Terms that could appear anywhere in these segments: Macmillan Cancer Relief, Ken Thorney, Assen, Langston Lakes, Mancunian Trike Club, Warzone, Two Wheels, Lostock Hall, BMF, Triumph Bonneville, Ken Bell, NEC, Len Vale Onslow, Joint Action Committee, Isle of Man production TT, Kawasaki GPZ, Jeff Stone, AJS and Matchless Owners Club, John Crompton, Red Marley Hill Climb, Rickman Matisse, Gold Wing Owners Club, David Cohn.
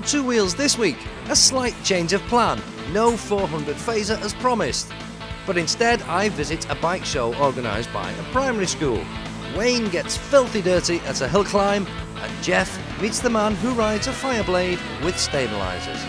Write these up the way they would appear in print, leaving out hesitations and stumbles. On Two Wheels this week, a slight change of plan. No 400 phaser as promised. But instead, I visit a bike show organised by a primary school. Wayne gets filthy dirty at a hill climb, and Jeff meets the man who rides a Fireblade with stabilisers.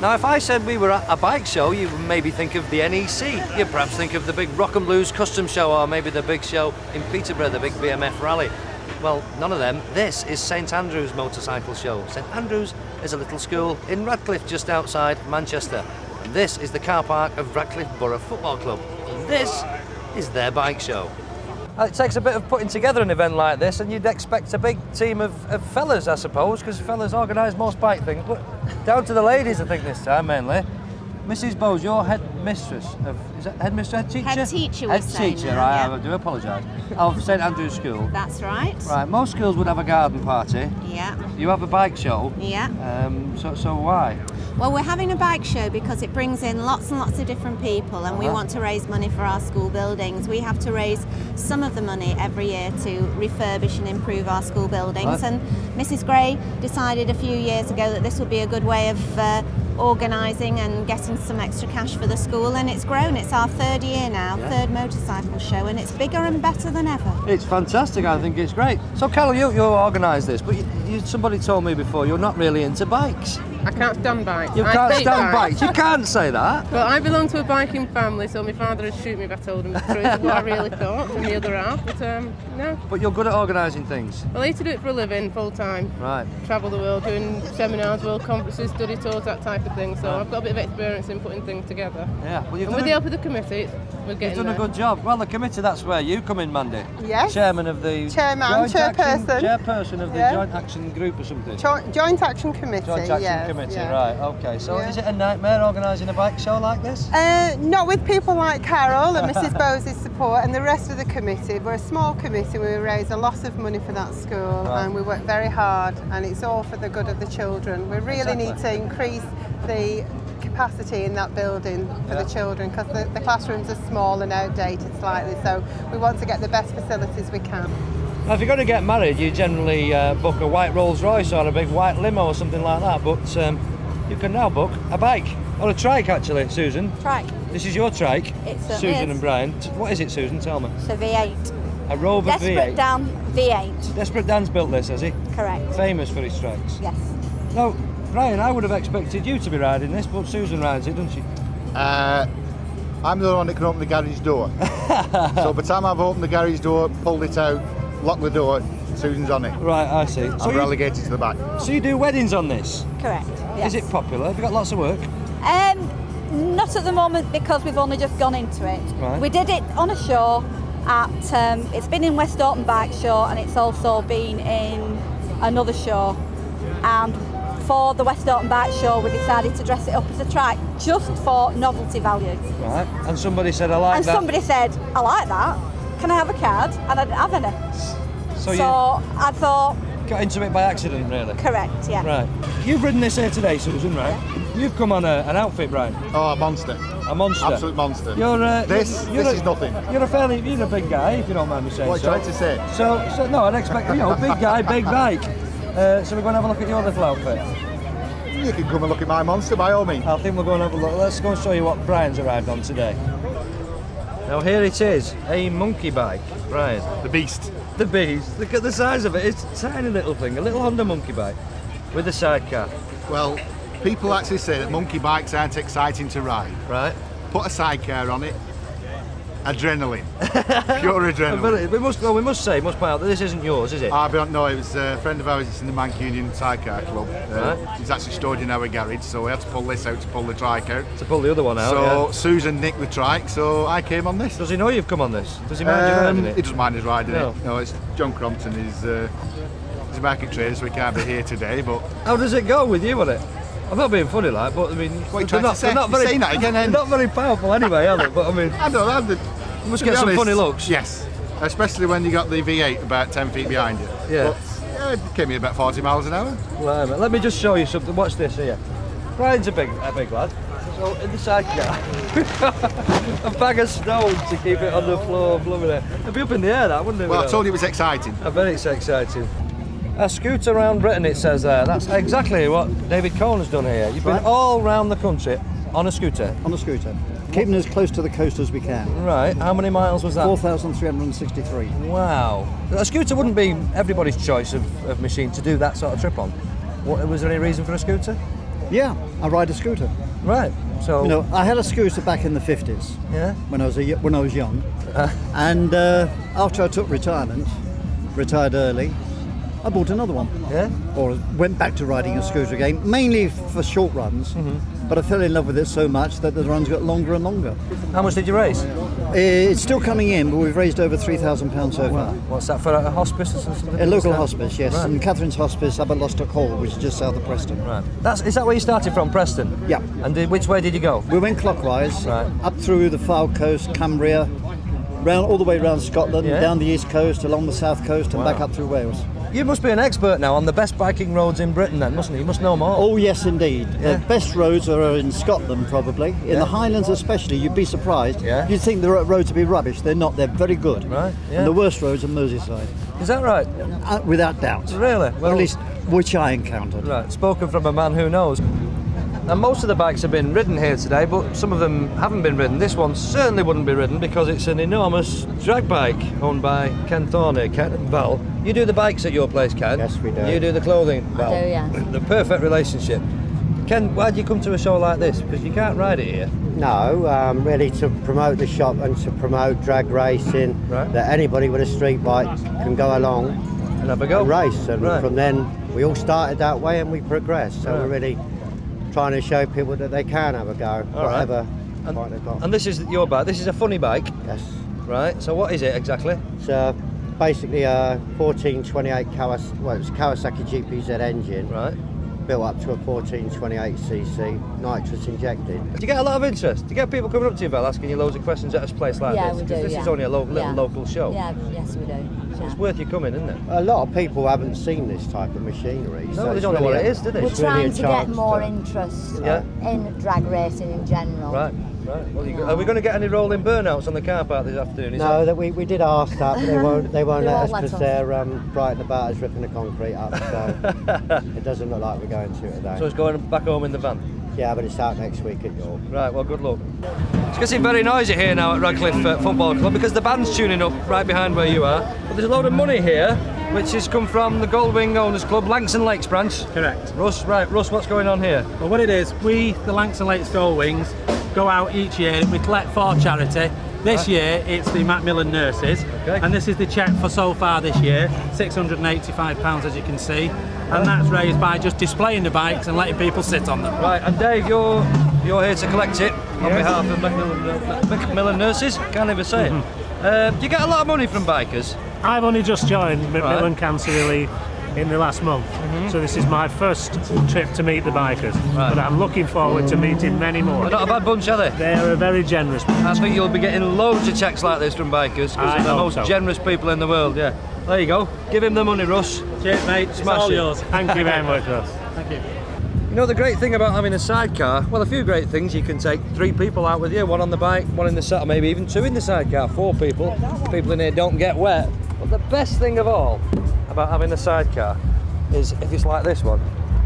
Now, if I said we were at a bike show, you would maybe think of the NEC. You'd perhaps think of the big Rock and Blues custom show, or maybe the big show in Peterborough, the big BMF rally. Well, none of them. This is St. Andrews Motorcycle Show. St. Andrews is a little school in Radcliffe, just outside Manchester. And this is the car park of Radcliffe Borough Football Club. And this is their bike show. It takes a bit of putting together an event like this, and you'd expect a big team of fellas, I suppose, because fellas organise most bike things, but down to the ladies, I think, this time, mainly. Mrs Bowes, you're headmistress of... Is that headmistress, head teacher? Head teacher, we say. Head teacher, right, yeah. I do apologise. Of St Andrews School. That's right. Right, most schools would have a garden party. Yeah. You have a bike show. Yeah. So why? Well, we're having a bike show because it brings in lots and lots of different people, and we want to raise money for our school buildings. We have to raise some of the money every year to refurbish and improve our school buildings. And Mrs Gray decided a few years ago that this would be a good way of organising and getting some extra cash for the school, and it's grown. It's our third year now, third motorcycle show, and it's bigger and better than ever. It's fantastic, I think it's great. So Carol, you organise this, but somebody told me before you're not really into bikes. I can't stand bikes. You can't stand bikes. You can't say that. Well, I belong to a biking family, so my father would shoot me if I told him the truth of what I really thought and the other half, but no. But you're good at organising things. Well, I used to do it for a living, full time. Right. Travel the world, doing seminars, world conferences, study tours, that type of thing, so I've got a bit of experience in putting things together. Yeah. Well, and with the help of the committee, we're getting You've done a good job. Well, the committee, that's where you come in, Mandy. Yes. Chairman of the... Chairperson of the Joint Action Group or something. Joint Action Committee, right, okay. So is it a nightmare organising a bike show like this? Not with people like Carol and Mrs Bowes' support and the rest of the committee. We're a small committee, we raise a lot of money for that school and we work very hard, and it's all for the good of the children. We really need to increase the capacity in that building for the children, because the classrooms are small and outdated slightly, so we want to get the best facilities we can. Now, if you're going to get married, you generally book a white Rolls Royce or a big white limo or something like that, but you can now book a bike, or a trike actually, Susan. Trike. This is your trike, Susan and Brian. What is it, Susan? Tell me. It's a V8. A Rover V8. Desperate Dan V8. Desperate Dan's built this, has he? Correct. Famous for his trikes. Yes. Now, Brian, I would have expected you to be riding this, but Susan rides it, doesn't she? I'm the one that can open the garage door. So by the time I've opened the garage door, pulled it out, lock the door, Susan's on it. Right, I see. So we're relegated to the back. So you do weddings on this? Correct, yes. Is it popular? Have you got lots of work? Not at the moment, because we've only just gone into it. Right. We did it on a show at, it's been in West Orton Bike Show, and it's also been in another show. And for the West Orton Bike Show, we decided to dress it up as a trike, just for novelty value. Right, and somebody said, somebody said, I like that. Can I have a card? And I didn't have any. So I thought... Got into it by accident, really? Correct, yeah. Right. You've ridden this here today, Susan, right? Yeah. You've come on an outfit, Brian. Oh, a monster. A monster? Absolute monster. You're, this is nothing. You're you're a big guy, if you don't mind me saying so. What are you trying to say? So no, I'd expect, big guy, big bike. So we're going to have a look at your little outfit. You can come and look at my monster, by all means. I think we'll go and have a look. Let's go and show you what Brian's arrived on today. Now here it is, a monkey bike, Brian. The beast. The beast. Look at the size of it. It's a tiny little thing, a little Honda monkey bike with a sidecar. Well, people actually say that monkey bikes aren't exciting to ride. Right. Put a sidecar on it. Adrenaline. Pure adrenaline. But we must point out that this isn't yours, is it? I don't know. It was a friend of ours. It's in the Mancunian Trike Club. It's actually stored in our garage, so we had to pull this out to pull the trike out. To pull the other one out. So Susan nicked the trike, so I came on this. Does he know you've come on this? Does he mind you riding it? He doesn't mind us riding it. No, it's John Crompton. He's a market trader, so he can't be here today. But how does it go with you on it? I'm not being funny, like, but I mean, they're not very powerful anyway, are they? But I mean, I don't know. You must get some funny looks. Yes, especially when you got the V8 about 10 feet behind you. Yeah. But, it came in about 40 miles an hour. Let me just show you something. Watch this here. Brian's a big lad. So in the sidecar, a bag of stone to keep it on the floor, loving it. It'd be up in the air, that, wouldn't it? Well, I told you it was exciting. I bet it's exciting. A scoot around Britain, it says there. That's exactly what David Cohn has done here. You've been all round the country on a scooter. On a scooter. Keeping as close to the coast as we can. Right. How many miles was that? 4,363. Wow. A scooter wouldn't be everybody's choice of machine to do that sort of trip on. Was there any reason for a scooter? Yeah, I ride a scooter. Right. So you know, I had a scooter back in the 50s. Yeah. When I was young, and after I took retired early, I bought another one. Yeah. Or went back to riding a scooter again, mainly for short runs. Mm-hmm. But I fell in love with it so much that the runs got longer and longer. How much did you raise? It's still coming in, but we've raised over £3,000 so far. What's that for? A hospice or something? A local hospice, yes. Right. And Catherine's hospice up at Lostock Hall, which is just south of Preston. Right. Is that where you started from, Preston? Yeah. And which way did you go? We went clockwise, right, up through the Fylde coast, Cumbria, round all the way around Scotland, yeah, down the east coast, along the south coast, and wow, back up through Wales. You must be an expert now on the best biking roads in Britain then, mustn't you? You must know more. Oh yes, indeed. Yeah. The best roads are in Scotland, probably. In the Highlands especially, you'd be surprised. Yeah. You'd think the roads would be rubbish. They're not. They're very good. Right. Yeah. And the worst roads are Merseyside. Is that right? Without doubt. Really? Well, or at least which I encountered. Right. Spoken from a man who knows. And most of the bikes have been ridden here today, but some of them haven't been ridden. This one certainly wouldn't be ridden because it's an enormous drag bike owned by Ken Thorney, Ken Bell. You do the bikes at your place, Ken? Yes, we do. You do the clothing, Bell. I do, yeah. The perfect relationship. Ken, why do you come to a show like this? Because you can't ride it here. No, really to promote the shop and to promote drag racing, right, that anybody with a street bike can go along and have a go. And race. And right, from then, we all started that way and we progressed, so right, we're really trying to show people that they can have a go, whatever bike they've got. And this is your bike, this is a funny bike? Yes. Right, so what is it exactly? It's basically a 1428 Kawasaki, well it's Kawasaki GPZ engine. Right. Built up to a 1428cc, nitrous injected. Do you get a lot of interest? Do you get people coming up to you, Val, asking you loads of questions at a place like this? We do, this is only a little local show. Yeah, yes we do. So it's worth you coming, isn't it? A lot of people haven't seen this type of machinery. No, so they don't know what it is, do they? We're trying to get more interest in drag racing in general. Right. Right. Well, are we going to get any rolling burnouts on the car park this afternoon? No, that we did ask that, but they won't let us because they're bright about us ripping the concrete up, so it doesn't look like we're going to today. So it's going back home in the van? Yeah, but it's out next week at York. Right, well, good luck. It's getting very noisy here now at Radcliffe Football Club because the band's tuning up right behind where you are, but there's a load of money here which has come from the Gold Wing Owners Club, Langston Lakes branch. Correct. Russ, right, Russ, what's going on here? Well, what it is, we, the Langston Lakes Gold Wings, go out each year and we collect for charity. This year it's the Macmillan nurses, and this is the cheque for so far this year, £685 as you can see, and that's raised by just displaying the bikes and letting people sit on them. Right, and Dave, you're here to collect it on behalf of Macmillan nurses, can't even say it. Do you get a lot of money from bikers? I've only just joined Macmillan Cancer Relief in the last month, so this is my first trip to meet the bikers, but I'm looking forward to meeting many more. They're not a bad bunch, are they? They're a very generous bunch. I think you'll be getting loads of checks like this from bikers, because they're the most generous people in the world, yeah. There you go, give him the money, Russ. Cheers mate, it's all yours. Thank you very much, Russ. Thank you. You know the great thing about having a sidecar, well a few great things, you can take three people out with you, one on the bike, one in the saddle, maybe even two in the sidecar, four people. People in here don't get wet, but the best thing of all about having a sidecar is if it's like this one,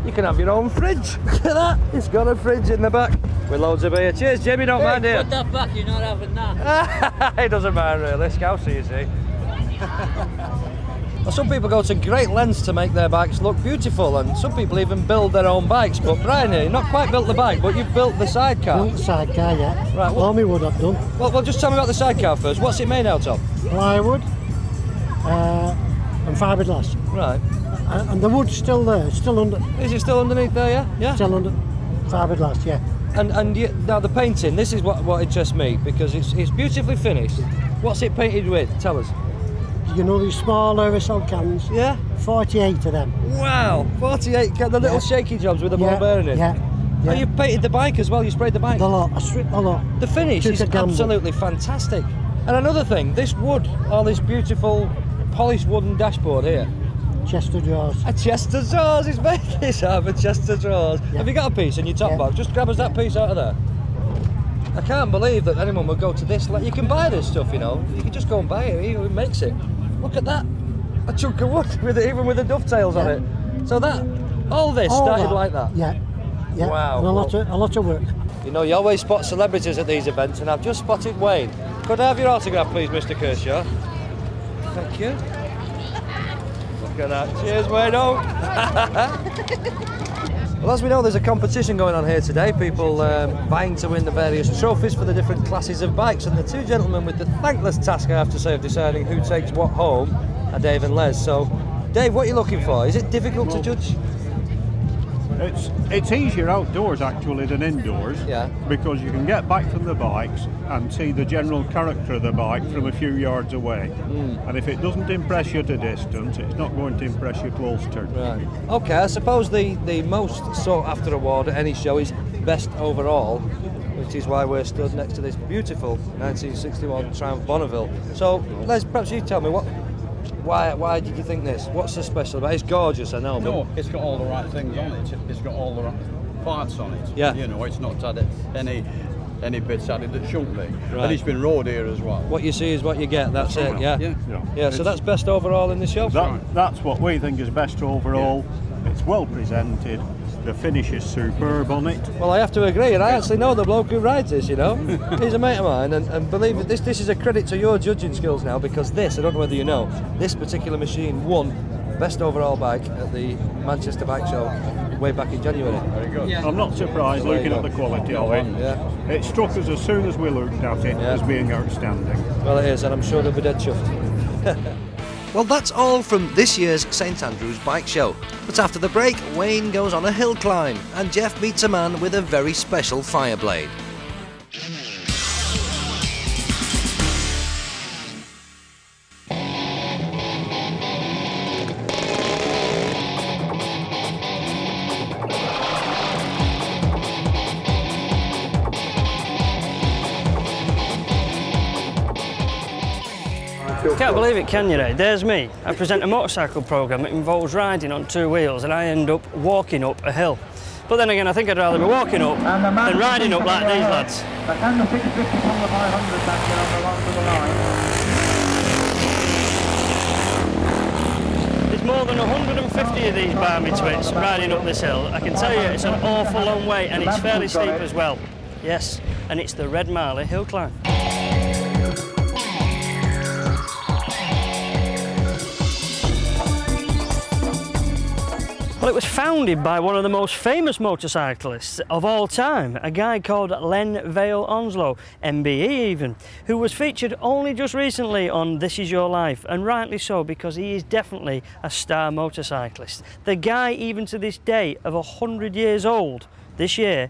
you can have your own fridge. Look at that, it's got a fridge in the back with loads of beer. Cheers Jimmy, don't mind here. Put that back, you're not having that. It doesn't mind really, Scouser you see. Well, some people go to great lengths to make their bikes look beautiful and some people even build their own bikes, but Brian here, you've not quite built the bike, but you've built the sidecar. Built the sidecar, yeah. Right, well, me would have done. Well, just tell me about the sidecar first, what's it made out of? Plywood. And fiberglass. Right. And the wood's still there, it's still under. Is it still underneath there, yeah? Yeah. Still under fiberglass, yeah. And you, now the painting, this is what interests me because it's beautifully finished. What's it painted with? Tell us. You know these small aerosol cans? Yeah. 48 of them. Wow, 48, the little shaky jobs with the ball bearing in. Yeah. Yeah. Oh, you painted the bike as well, you sprayed the bike? The lot, I stripped the lot. The finish is absolutely fantastic. And another thing, this wood, all this beautiful polished wooden dashboard here. Chester drawers. A Chester drawers, he's making this out of a Chester drawers. Have you got a piece in your top box? Just grab us that piece out of there. I can't believe that anyone would go to this. Like, you can buy this stuff, you know. You can just go and buy it. He makes it. Look at that. A chunk of wood, with it, even with the dovetails on it. So that, all started like that. Yeah. Yeah. Wow. And a lot of work. You know, you always spot celebrities at these events, and I've just spotted Wayne. Could I have your autograph, please, Mr. Kershaw? Thank you. Look at that. Cheers, Wayno. Well, as we know, there's a competition going on here today. People vying to win the various trophies for the different classes of bikes, and the two gentlemen with the thankless task, I have to say, of deciding who takes what home are Dave and Les. So, Dave, what are you looking for? Is it difficult to judge? It's easier outdoors actually than indoors, because you can get back from the bikes and see the general character of the bike from a few yards away. And if it doesn't impress you to distance, it's not going to impress you closer. Right. Okay, I suppose the most sought after award at any show is best overall, which is why we're stood next to this beautiful 1961 Triumph Bonneville. So Les, perhaps you tell me why did you think this? What's so special about it? It's gorgeous, I know. No, it's got all the right things on it. It's got all the right parts on it. Yeah. You know, it's not had any bits added that shouldn't be. Right. And it's been rode here as well. What you see is what you get, that's it. Yeah, so that's best overall in the show? That's what we think is best overall. Yeah. It's well presented. The finish is superb on it. Well, I have to agree, and I actually know the bloke who rides this, you know. He's a mate of mine, and believe me, this is a credit to your judging skills now, because this, I don't know whether you know, this particular machine won best overall bike at the Manchester Bike Show way back in January. Very good. Yeah. I'm not surprised looking at the quality of it. Yeah. It struck us as soon as we looked at it as being outstanding. Well, it is, and I'm sure they'll be dead chuffed. Well, that's all from this year's St. Andrews Bike Show. But after the break, Wayne goes on a hill climb and Jeff meets a man with a very special Fireblade. Can't believe it, can you? There's me. I present a motorcycle programme that involves riding on two wheels, and I end up walking up a hill. But then again, I think I'd rather be walking up than riding up like these lads. I can the 650 from the 500 back here on the long to the line. There's more than 150 of these barmy twits riding up this hill. I can tell you it's an awful long way, and it's fairly steep as well. Yes, and it's the Red Marley Hill Climb. Well, it was founded by one of the most famous motorcyclists of all time, a guy called Len Vale Onslow, MBE even, who was featured only just recently on This Is Your Life, and rightly so, because he is definitely a star motorcyclist. The guy, even to this day, of 100 years old this year,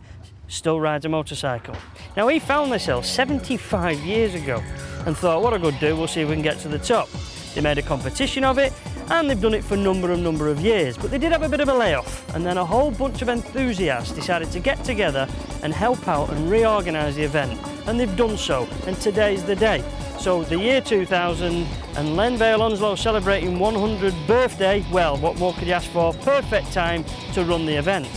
still rides a motorcycle. Now, he found this hill 75 years ago and thought, what a good do, we'll see if we can get to the top. They made a competition of it, and they've done it for a number of years, but they did have a bit of a layoff, and then a whole bunch of enthusiasts decided to get together and help out and reorganise the event, and they've done so, and today's the day. So the year 2000, and Len Vale Onslow celebrating 100th birthday. Well, what more could you ask for? Perfect time to run the event.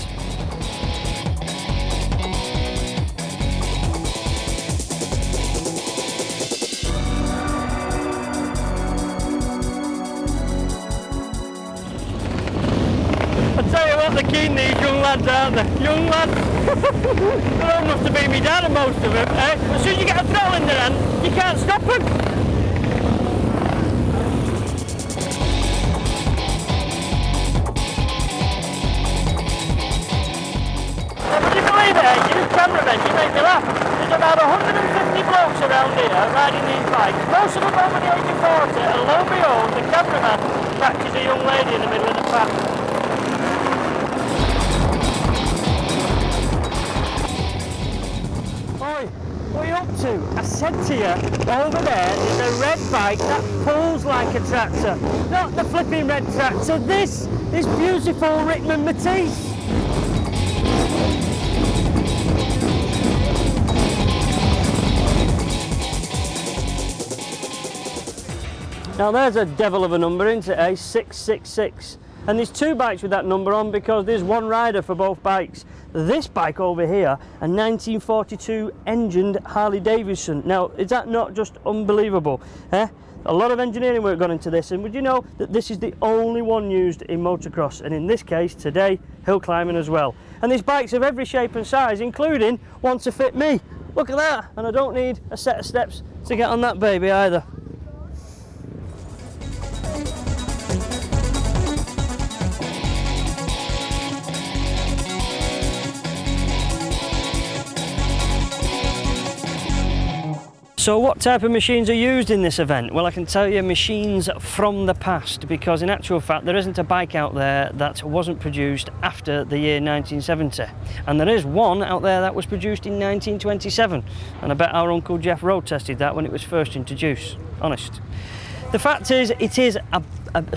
Aren't they? Young lads, they all must have been me dad, most of them. As soon as you get a throttle in their hand, you can't stop them. Can you believe it? You cameramen, you make me laugh. There's about 150 blokes around here riding these bikes. Most of them over the age of 40, and lo and behold, the cameraman catches a young lady in the middle of the path. What are you up to? I said to you, over there is a red bike that pulls like a tractor. Not the flipping red tractor, this beautiful Rickman Matisse. Now there's a devil of a number, isn't it, eh? 666. And there's two bikes with that number on because there's one rider for both bikes. This bike over here, a 1942 engined Harley Davidson. Now, is that not just unbelievable? Eh? A lot of engineering work gone into this, and would you know that this is the only one used in motocross, and in this case today, hill climbing as well. And these bikes of every shape and size, including one to fit me. Look at that, and I don't need a set of steps to get on that baby either. So what type of machines are used in this event? Well, I can tell you machines from the past, because in actual fact there isn't a bike out there that wasn't produced after the year 1970, and there is one out there that was produced in 1927, and I bet our Uncle Jeff road tested that when it was first introduced, honest. The fact is, it is a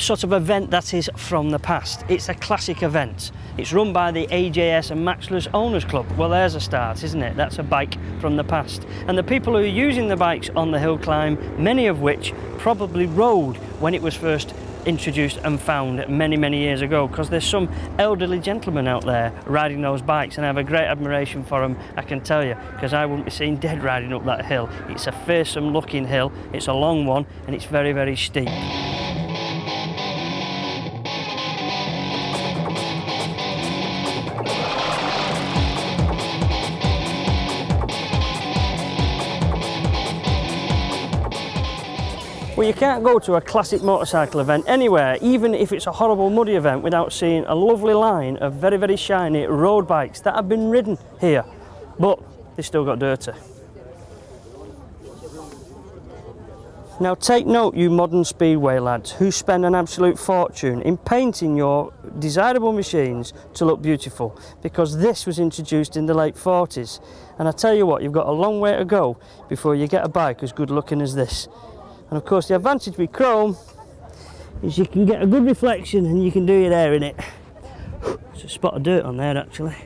sort of event that is from the past. It's a classic event. It's run by the AJS and Matchless Owners Club. Well, there's a start, isn't it? That's a bike from the past. And the people who are using the bikes on the hill climb, many of which probably rode when it was first introduced and found many, many years ago, because there's some elderly gentlemen out there riding those bikes, and I have a great admiration for them, I can tell you, because I wouldn't be seen dead riding up that hill. It's a fearsome looking hill, it's a long one, and it's very, very steep. Well, you can't go to a classic motorcycle event anywhere, even if it's a horrible muddy event, without seeing a lovely line of very, very shiny road bikes that have been ridden here, but they still got dirty. Now take note, you modern speedway lads who spend an absolute fortune in painting your desirable machines to look beautiful, because this was introduced in the late 40s, and I tell you what, you've got a long way to go before you get a bike as good looking as this. And of course the advantage with chrome is you can get a good reflection and you can do your hair in it. There's a spot of dirt on there actually.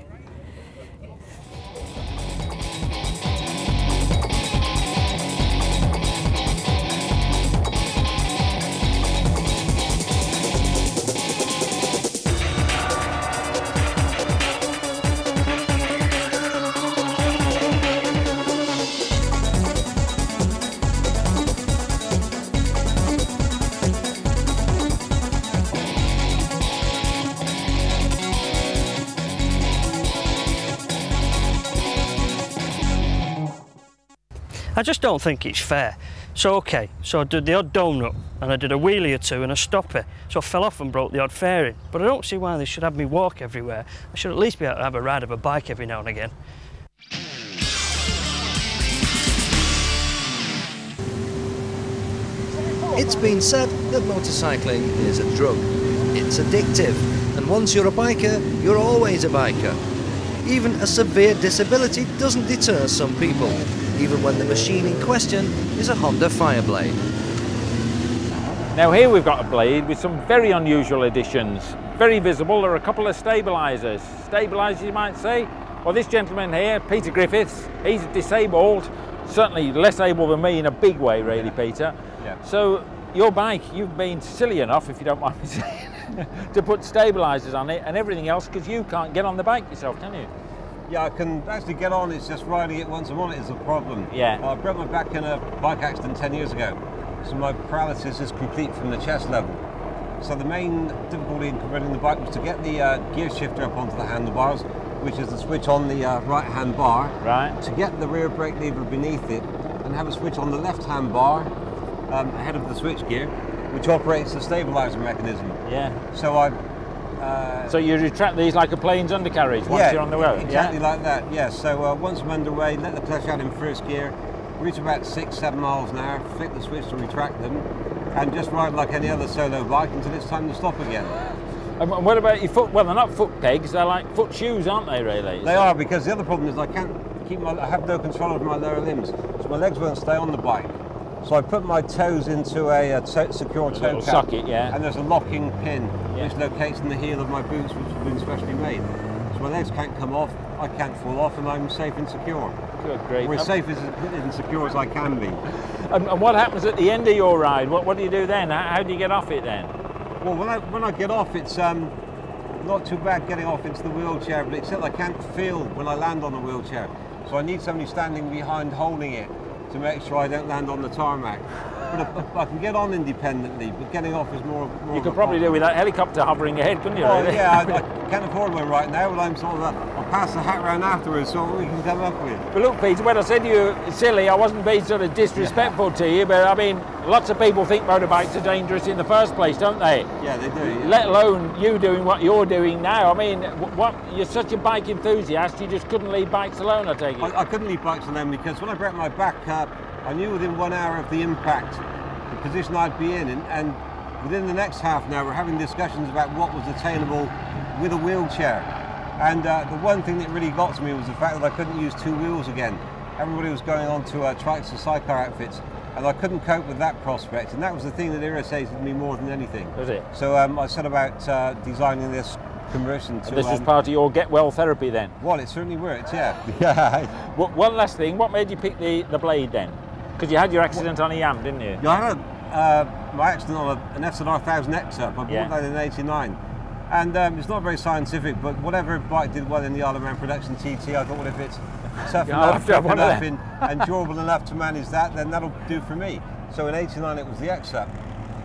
I just don't think it's fair. So okay, so I did the odd donut and I did a wheelie or two and a stopper, so I fell off and broke the odd fairing, but I don't see why they should have me walk everywhere. I should at least be able to have a ride of a bike every now and again. It's been said that motorcycling is a drug. It's addictive, and once you're a biker, you're always a biker. Even a severe disability doesn't deter some people, even when the machine in question is a Honda Fireblade. Now here we've got a blade with some very unusual additions. Very visible are a couple of stabilisers. Stabilisers, you might say. Well, this gentleman here, Peter Griffiths, he's disabled, certainly less able than me in a big way really, Peter. Yeah. So your bike, you've been silly enough, if you don't mind me saying, to put stabilisers on it and everything else, because you can't get on the bike yourself, can you? Yeah, I can actually get on, it's just riding it once I'm on it is a problem. Yeah. I broke my back in a bike accident 10 years ago, so my paralysis is complete from the chest level. So the main difficulty in running the bike was to get the gear shifter up onto the handlebars, which is the switch on the right hand bar, right, to get the rear brake lever beneath it and have a switch on the left hand bar ahead of the switch gear, which operates the stabiliser mechanism. Yeah. So I so you retract these like a plane's undercarriage once you're on the road? Exactly, yeah? Like that, yes. Yeah. So once I'm underway, let the clutch out in first gear, reach about 6-7 miles an hour, flick the switch to retract them, and just ride like any other solo bike until it's time to stop again. And what about your foot? Well, they're not foot pegs, they're like foot shoes, aren't they, really? They are, because the other problem is I can't keep my, I have no control over my lower limbs, so my legs won't stay on the bike. So I put my toes into a secure toe cap, socket, yeah, and there's a locking pin, yeah, which locates in the heel of my boots, which have been specially made. So my legs can't come off, I can't fall off, and I'm safe and secure. Good, great. We're as safe and secure as I can be. And what happens at the end of your ride? What do you do then? How do you get off it then? Well, when I get off, it's not too bad getting off into the wheelchair, but except I can't feel when I land on the wheelchair. So I need somebody standing behind holding it to make sure I don't land on the tarmac. But I can get on independently, but getting off is more You could probably do with that helicopter hovering your head, couldn't you? Oh, really? Yeah, I can't afford one right now, but I'm sort of, I'll pass the hat round afterwards, so we can come up with. But look, Peter, when I said you silly, I wasn't being sort of disrespectful to you, but I mean, lots of people think motorbikes are dangerous in the first place, don't they? Yeah, they do. Yeah. Let alone you doing what you're doing now. I mean, what, you're such a bike enthusiast, you just couldn't leave bikes alone, I take it. I couldn't leave bikes alone because when I broke my back, I knew within 1 hour of the impact the position I'd be in, and within the next half an hour we're having discussions about what was attainable with a wheelchair. And the one thing that really got to me was the fact that I couldn't use two wheels again. Everybody was going on to trikes and sidecar outfits, and I couldn't cope with that prospect, and that was the thing that irritated me more than anything. Was it? So I set about designing this conversion to... And this is part of your get well therapy then? Well, it certainly worked, yeah. Yeah. Well, one last thing, what made you pick the blade then? Because you had your accident on a Yam, didn't you? Yeah, I had my accident on an SR 1000 X-Up. I bought that in '89. And it's not very scientific, but whatever bike did well in the Isle of Man production TT, I thought, well, if it's tough enough, and durable enough to manage that, then that'll do for me. So in '89 it was the X-Up.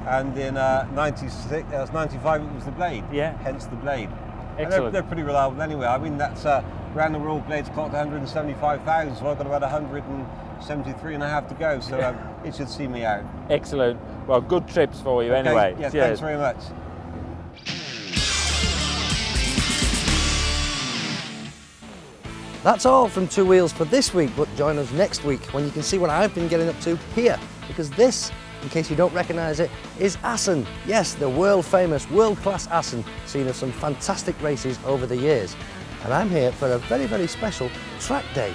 And in '95 it was the Blade, hence the Blade. Excellent. And they're pretty reliable anyway. I mean, that's around the world, Blades clocked 175,000, so I've got about 173.5 to go, so it should see me out. Excellent. Well, good trips for you anyway. Yeah, cheers. Thanks very much. That's all from Two Wheels for this week, but join us next week when you can see what I've been getting up to here, because this, in case you don't recognise it, is Assen. Yes, the world-famous, world-class Assen, seen us some fantastic races over the years. And I'm here for a very, very special track day.